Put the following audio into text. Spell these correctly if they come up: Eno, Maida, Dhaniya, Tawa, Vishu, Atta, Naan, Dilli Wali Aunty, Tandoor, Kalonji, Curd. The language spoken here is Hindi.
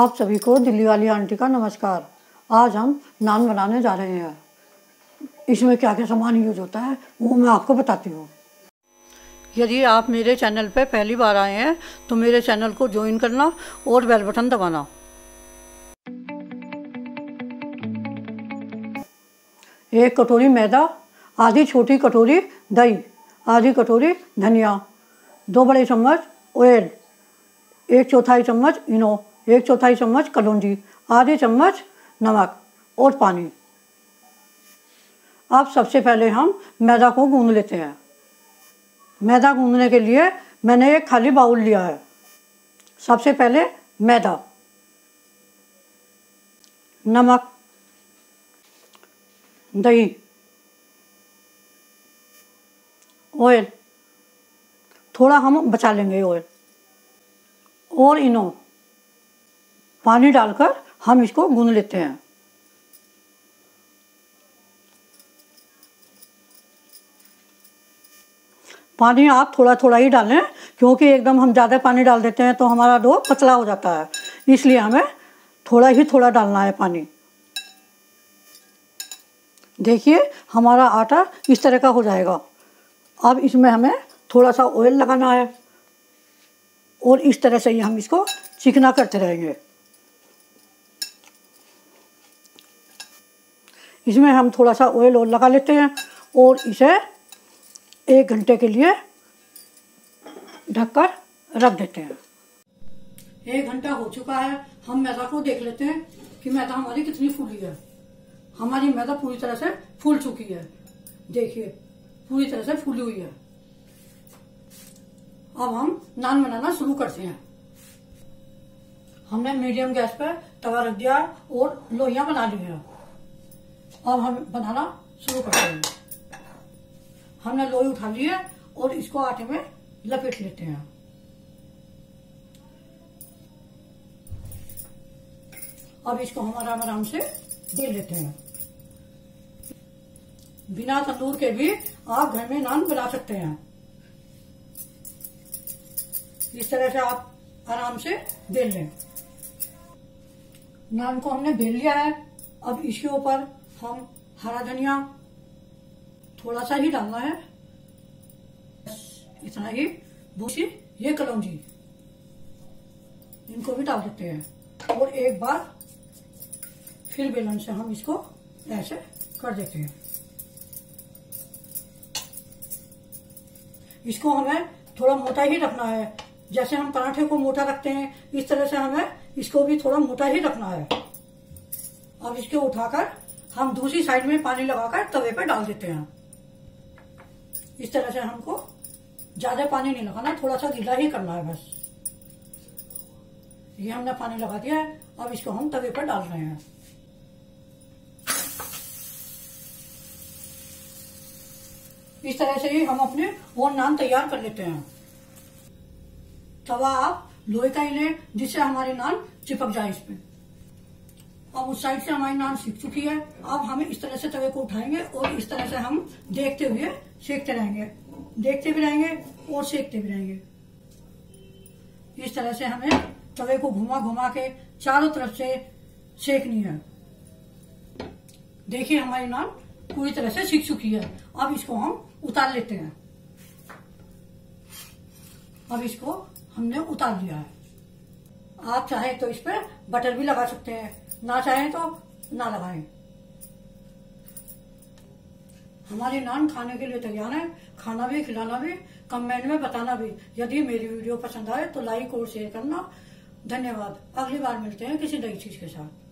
आप सभी को दिल्ली वाली आंटी का नमस्कार। आज हम नान बनाने जा रहे हैं। इसमें क्या क्या सामान यूज होता है वो मैं आपको बताती हूँ। यदि आप मेरे चैनल पर पहली बार आए हैं तो मेरे चैनल को ज्वाइन करना और बेल बटन दबाना। एक कटोरी मैदा, आधी छोटी कटोरी दही, आधी कटोरी धनिया, 2 बड़े चम्मच ऑयल, 1 चौथाई चम्मच इनो, 1 चौथाई चम्मच कलौंजी, आधे चम्मच नमक और पानी। अब सबसे पहले हम मैदा को गूंद लेते हैं। मैदा गूंदने के लिए मैंने एक खाली बाउल लिया है। सबसे पहले मैदा, नमक, दही, ऑयल, थोड़ा हम बचा लेंगे ऑयल, और इनो, पानी डालकर हम इसको गूंद लेते हैं। पानी आप थोड़ा थोड़ा ही डालें, क्योंकि एकदम हम ज़्यादा पानी डाल देते हैं तो हमारा डो पतला हो जाता है, इसलिए हमें थोड़ा ही थोड़ा डालना है पानी। देखिए हमारा आटा इस तरह का हो जाएगा। अब इसमें हमें थोड़ा सा ऑयल लगाना है और इस तरह से ही हम इसको चिकना करते रहेंगे। इसमें हम थोड़ा सा ऑयल और लगा लेते हैं और इसे 1 घंटे के लिए ढककर रख देते हैं। 1 घंटा हो चुका है। हम मैदा को देख लेते हैं कि मैदा हमारी कितनी फूली है। हमारी मैदा पूरी तरह से फूल चुकी है। देखिए पूरी तरह से फूली हुई है। अब हम नान बनाना शुरू करते हैं। हमने मीडियम गैस पर तवा रख दिया और लोइयां बना ली है। अब हम बनाना शुरू करते हैं। हमने लोई उठा ली है और इसको आटे में लपेट लेते हैं। अब इसको हम आराम आराम से बेल लेते हैं। बिना तंदूर के भी आप घर में नान बना सकते हैं। इस तरह से आप आराम से बेल लें। नान को हमने बेल लिया है। अब इसके ऊपर हम हरा धनिया थोड़ा सा ही डालना है, इतना ही। भूसी, ये कलौंजी, इनको भी डाल देते हैं और एक बार फिर बेलन से हम इसको ऐसे कर देते हैं। इसको हमें थोड़ा मोटा ही रखना है, जैसे हम पराठे को मोटा रखते हैं इस तरह से हमें इसको भी थोड़ा मोटा ही रखना है। अब इसको उठाकर हम दूसरी साइड में पानी लगाकर तवे पर डाल देते हैं। इस तरह से हमको ज्यादा पानी नहीं लगाना, थोड़ा सा गीला ही करना है बस। ये हमने पानी लगा दिया है। अब इसको हम तवे पर डाल रहे हैं। इस तरह से ही हम अपने और नान तैयार कर लेते हैं। तवा आप लोहे का ही लें जिससे हमारे नान चिपक जाए इस पे। अब उस साइड से हमारी नान सिक चुकी है। अब हम इस तरह से तवे को उठाएंगे और इस तरह से हम देखते हुए सेकते रहेंगे, देखते भी रहेंगे और सेकते भी रहेंगे। इस तरह से हमें तवे को घुमा घुमा के चारों तरफ से सेकनी है। देखिए हमारी नान पूरी तरह से सिक चुकी है। अब इसको हम उतार लेते हैं। अब इसको हमने उतार लिया है। आप चाहे तो इस पर बटर भी लगा सकते हैं, ना चाहे तो ना लगाएं। हमारे नान खाने के लिए तैयार है। खाना भी, खिलाना भी, कमेंट में बताना भी। यदि मेरी वीडियो पसंद आए तो लाइक और शेयर करना। धन्यवाद। अगली बार मिलते हैं किसी नई चीज के साथ।